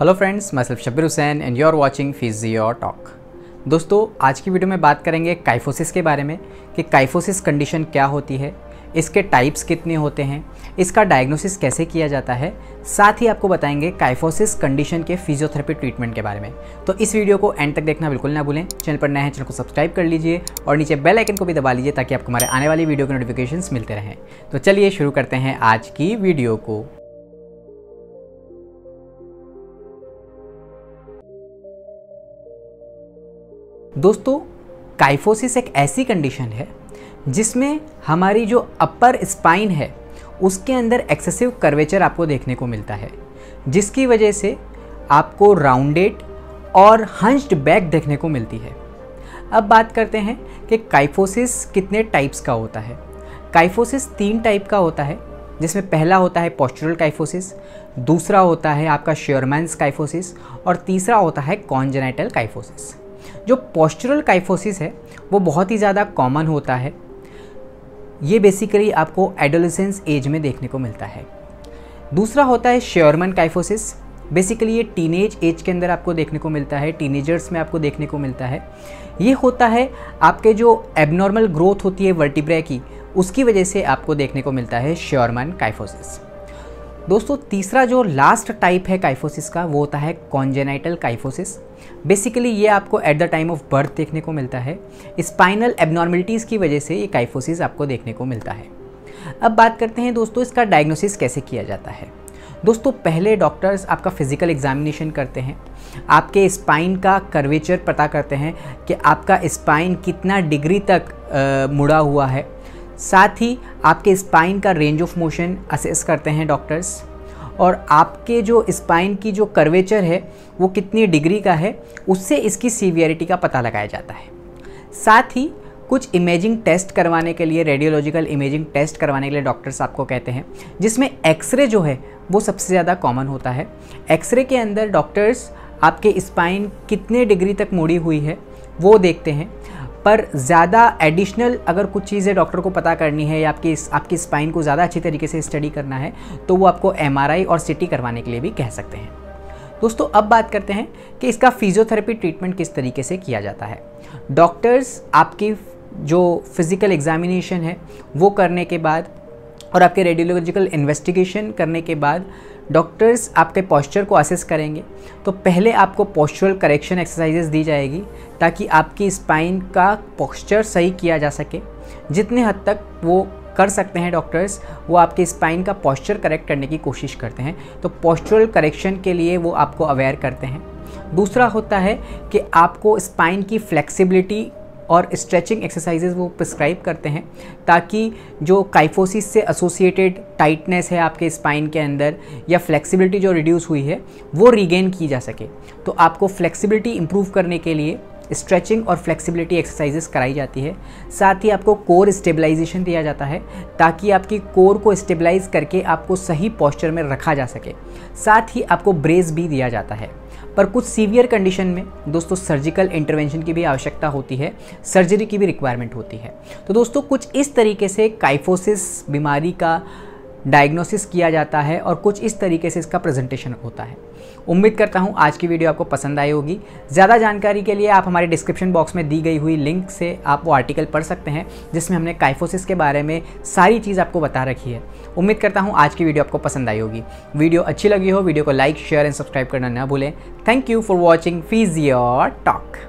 Hello friends, मैं Shabbir Hussain and you are watching physio talk. दोस्तों, आज की वीडियो में बात करेंगे काइफोसिस के बारे में कि काइफोसिस कंडीशन क्या होती है, इसके टाइप्स कितने होते हैं, इसका डायग्नोसिस कैसे किया जाता है, साथ ही आपको बताएंगे काइफोसिस कंडीशन के फिजियोथेरेपी ट्रीटमेंट के बारे में। तो इस वीडियो को एंड तक देखना बिल्कुल ना भूलें। चैनल पर नए हैं, चैनल को सब्सक्राइब कर लीजिए और नीचे बेल आइकन को भी दबा लीजिए ताकि आपको हमारे आने वाली वीडियो के नोटिफिकेशंस मिलते रहें। तो चलिए शुरू करते हैं आज की वीडियो को। दोस्तों, काइफोसिस एक ऐसी कंडीशन है जिसमें हमारी जो अपर स्पाइन है उसके अंदर एक्सेसिव कर्वेचर आपको देखने को मिलता है, जिसकी वजह से आपको राउंडेड और हंच्ड बैक देखने को मिलती है। अब बात करते हैं कि काइफोसिस कितने टाइप्स का होता है। काइफोसिस 3 टाइप का होता है, जिसमें पहला होता है पोस्चुरल काइफोसिस, दूसरा होता है आपका श्योरमैन्स काइफोसिस और तीसरा होता है कॉन्जेनाइटल काइफोसिस। जो पोस्चुरल काइफोसिस है वो बहुत ही ज़्यादा कॉमन होता है। ये बेसिकली आपको एडोलेसेंस एज में देखने को मिलता है। दूसरा होता है श्योरमैन काइफोसिस। बेसिकली ये टीनेज एज के अंदर आपको देखने को मिलता है, टीनेजर्स में आपको देखने को मिलता है। ये होता है आपके जो एबनॉर्मल ग्रोथ होती है वर्टिब्रा की, उसकी वजह से आपको देखने को मिलता है श्योरमैन काइफोसिस। दोस्तों, तीसरा जो लास्ट टाइप है काइफोसिस का वो होता है कॉन्जेनाइटल काइफोसिस। बेसिकली ये आपको at the time of birth देखने को मिलता है। स्पाइनल एबनॉर्मलिटीज़ की वजह से ये काइफोसिस आपको देखने को मिलता है। अब बात करते हैं दोस्तों, इसका डायग्नोसिस कैसे किया जाता है। दोस्तों, पहले डॉक्टर्स आपका फिजिकल एग्जामिनेशन करते हैं, आपके स्पाइन का कर्वेचर पता करते हैं कि आपका स्पाइन कितना डिग्री तक मुड़ा हुआ है। साथ ही आपके स्पाइन का रेंज ऑफ मोशन असेस करते हैं डॉक्टर्स, और आपके जो स्पाइन की जो कर्वेचर है वो कितनी डिग्री का है उससे इसकी सीवियरिटी का पता लगाया जाता है। साथ ही कुछ इमेजिंग टेस्ट करवाने के लिए, रेडियोलॉजिकल इमेजिंग टेस्ट करवाने के लिए डॉक्टर्स आपको कहते हैं, जिसमें एक्सरे जो है वो सबसे ज़्यादा कॉमन होता है। एक्सरे के अंदर डॉक्टर्स आपके स्पाइन कितने डिग्री तक मुड़ी हुई है वो देखते हैं, पर ज़्यादा एडिशनल अगर कुछ चीज़ें डॉक्टर को पता करनी है या आपकी स्पाइन को ज़्यादा अच्छी तरीके से स्टडी करना है तो वो आपको MRI और CT करवाने के लिए भी कह सकते हैं। दोस्तों, अब बात करते हैं कि इसका फिजियोथेरेपी ट्रीटमेंट किस तरीके से किया जाता है। डॉक्टर्स आपकी जो फिज़िकल एग्जामिनेशन है वो करने के बाद और आपके रेडियोलॉजिकल इन्वेस्टिगेशन करने के बाद डॉक्टर्स आपके पोस्चर को असेस करेंगे। तो पहले आपको पोस्चुरल करेक्शन एक्सरसाइजेस दी जाएगी ताकि आपकी स्पाइन का पोस्चर सही किया जा सके। जितने हद तक वो कर सकते हैं डॉक्टर्स, वो आपके स्पाइन का पोस्चर करेक्ट करने की कोशिश करते हैं। तो पोस्चुरल करेक्शन के लिए वो आपको अवेयर करते हैं। दूसरा होता है कि आपको स्पाइन की फ्लेक्सिबिलिटी और स्ट्रेचिंग एक्सरसाइजेज वो प्रिस्क्राइब करते हैं ताकि जो काइफोसिस से एसोसिएटेड टाइटनेस है आपके स्पाइन के अंदर या फ्लेक्सिबिलिटी जो रिड्यूस हुई है वो रीगेन की जा सके। तो आपको फ्लेक्सिबिलिटी इंप्रूव करने के लिए स्ट्रेचिंग और फ्लेक्सिबिलिटी एक्सरसाइजेस कराई जाती है। साथ ही आपको कोर स्टेबलाइजेशन दिया जाता है ताकि आपकी कोर को स्टेबलाइज करके आपको सही पोस्चर में रखा जा सके। साथ ही आपको ब्रेस भी दिया जाता है। पर कुछ सीवियर कंडीशन में दोस्तों सर्जिकल इंटरवेंशन की भी आवश्यकता होती है, सर्जरी की भी रिक्वायरमेंट होती है। तो दोस्तों, कुछ इस तरीके से काइफोसिस बीमारी का डायग्नोसिस किया जाता है और कुछ इस तरीके से इसका प्रेजेंटेशन होता है। उम्मीद करता हूँ आज की वीडियो आपको पसंद आई होगी। ज़्यादा जानकारी के लिए आप हमारे डिस्क्रिप्शन बॉक्स में दी गई हुई लिंक से आप वो आर्टिकल पढ़ सकते हैं जिसमें हमने काइफोसिस के बारे में सारी चीज़ आपको बता रखी है। उम्मीद करता हूँ आज की वीडियो आपको पसंद आई होगी। वीडियो अच्छी लगी हो, वीडियो को लाइक, शेयर एंड सब्सक्राइब करना ना भूलें। Thank you for watching physio talk.